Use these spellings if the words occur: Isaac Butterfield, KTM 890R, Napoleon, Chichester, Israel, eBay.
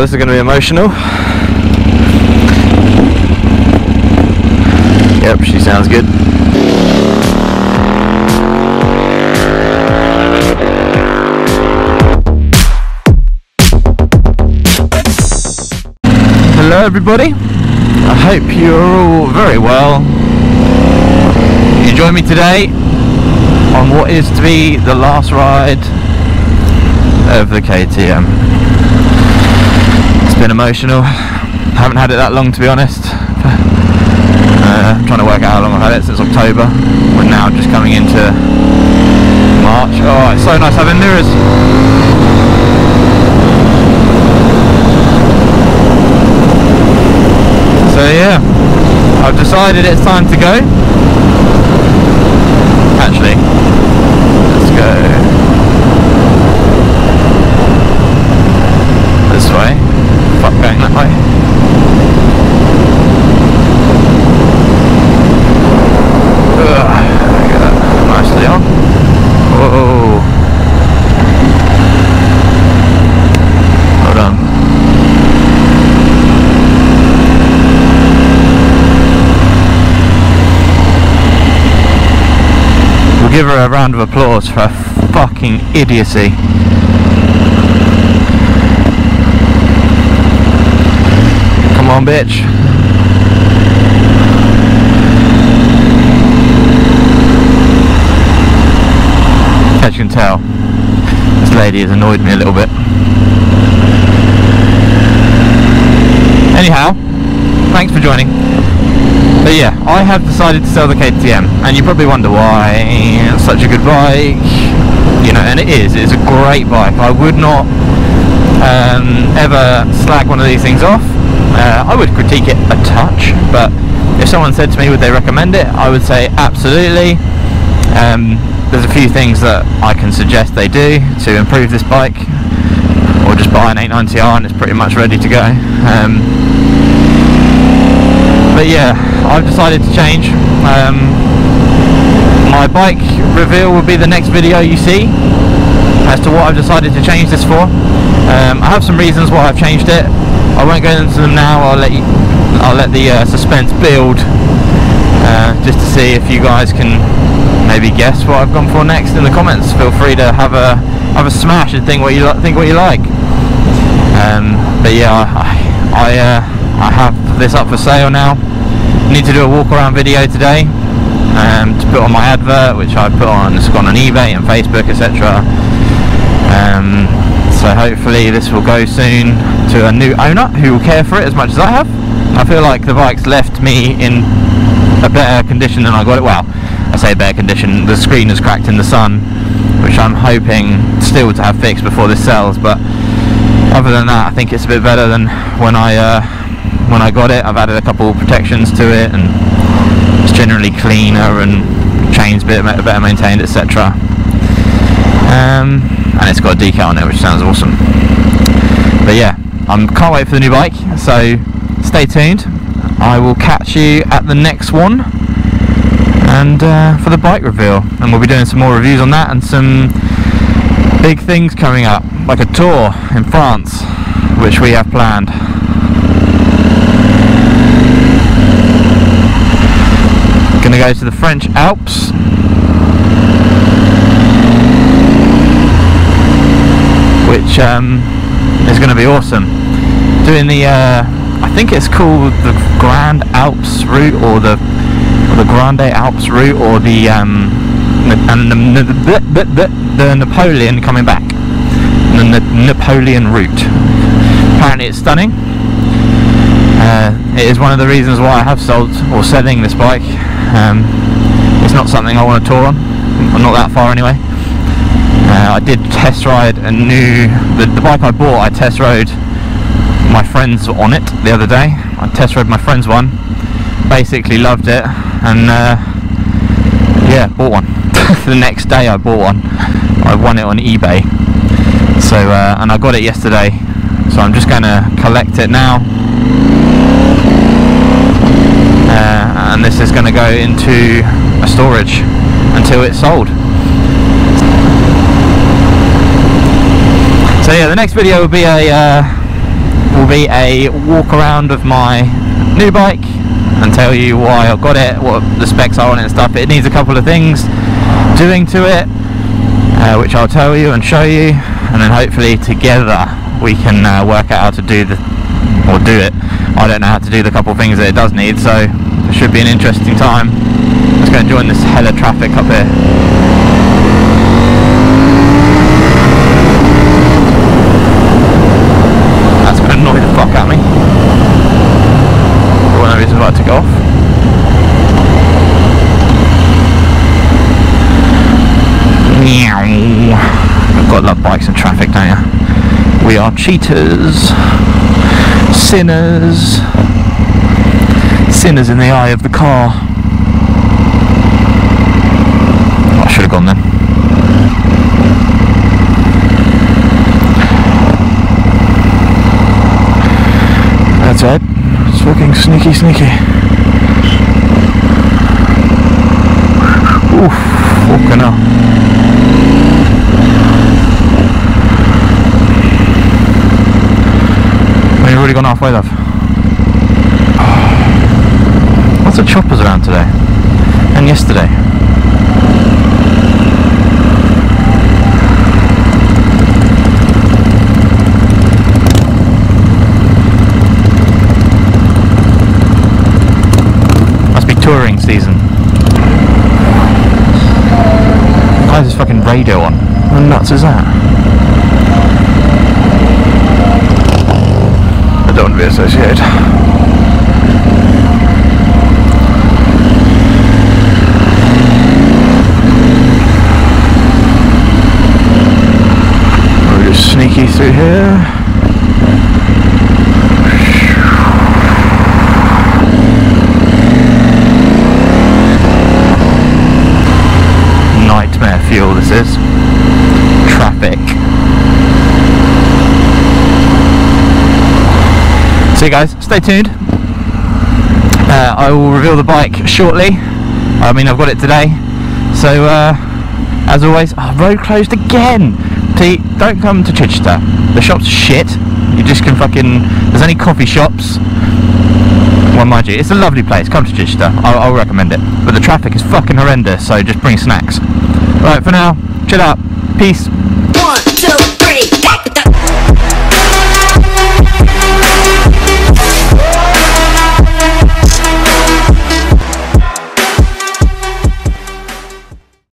Oh, this is going to be emotional. Yep, she sounds good. Hello everybody, I hope you're all very well. You join me today on what is to be the last ride of the KTM. It's been emotional. I haven't had it that long, to be honest. I'm trying to work out how long I've had it, since October. We're now just coming into March. Oh, it's so nice having mirrors. So yeah, I've decided it's time to go. Actually, let's go this way. Fuck going that way. Give her a round of applause for her fucking idiocy. Come on, bitch. As you can tell, this lady has annoyed me a little bit. Anyhow, thanks for joining. But yeah, I have decided to sell the KTM, and you probably wonder why. It's such a good bike, you know, and it is. It's a great bike. I would not ever slag one of these things off. I would critique it a touch, but if someone said to me, would they recommend it? I would say absolutely. There's a few things that I can suggest they do to improve this bike, or just buy an 890R and it's pretty much ready to go. But yeah, I've decided to change. My bike reveal will be the next video you see as to what I've decided to change this for. I have some reasons why I've changed it. I won't go into them now. I'll let the suspense build, just to see if you guys can maybe guess what I've gone for next in the comments. Feel free to have a smash and think what you like. But yeah, I have this up for sale now. Need to do a walk around video today to put on my advert, which I put on. It's gone on eBay and Facebook, etc. So hopefully this will go soon to a new owner who will care for it as much as I have. I feel like the bike's left me in a better condition than I got it. Well, I say better condition. The screen is cracked in the sun, which I'm hoping still to have fixed before this sells. But other than that, I think it's a bit better than when I got it. I've added a couple protections to it, and it's generally cleaner and chains better maintained, etc. And it's got a decal on it, which sounds awesome. But yeah, I can't wait for the new bike, so stay tuned. I will catch you at the next one, and for the bike reveal, and we'll be doing some more reviews on that and some big things coming up, like a tour in France, which we have planned. Gonna go to the French Alps. Which is gonna be awesome. Doing the I think it's called the Grand Alps route, or the Grande Alps route, or the Napoleon coming back. The Napoleon route. Apparently it's stunning. It is one of the reasons why I have sold or selling this bike. It's not something I want to tour on. I'm not that far anyway. I did test ride a new... The bike I bought, I test rode my friend's on it the other day. I test rode my friend's one, basically loved it, and yeah, bought one. The next day I bought one. I won it on eBay. So, and I got it yesterday, so I'm just going to collect it now. And this is going to go into a storage until it's sold. So yeah, the next video will be a will be a walk around of my new bike and tell you why I got it, what the specs are on it and stuff. It needs a couple of things doing to it, which I'll tell you and show you, and then hopefully together we can work out how to do the, or do it. I don't know how to do the couple of things that it does need, so it should be an interesting time. Let's go and join this hella traffic up here. Love bikes and traffic, don't you? We are cheaters, sinners in the eye of the car. Oh, I should have gone then. That's it. It's looking sneaky. Oof, fucking hell. Already gone halfway, love. Oh. Lots of choppers around today and yesterday. Must be touring season. Why is this fucking radio on? How nuts is that? Don't be associated. We're just sneaky through here. Nightmare fuel this is. Traffic. So guys, stay tuned. I will reveal the bike shortly. I mean, I've got it today. So as always, road closed again. See, don't come to Chichester. The shop's shit. You just can fucking, there's only coffee shops. Well, mind you, it's a lovely place. Come to Chichester. I'll recommend it. But the traffic is fucking horrendous. So just bring snacks. Right, for now, chill out. Peace. One.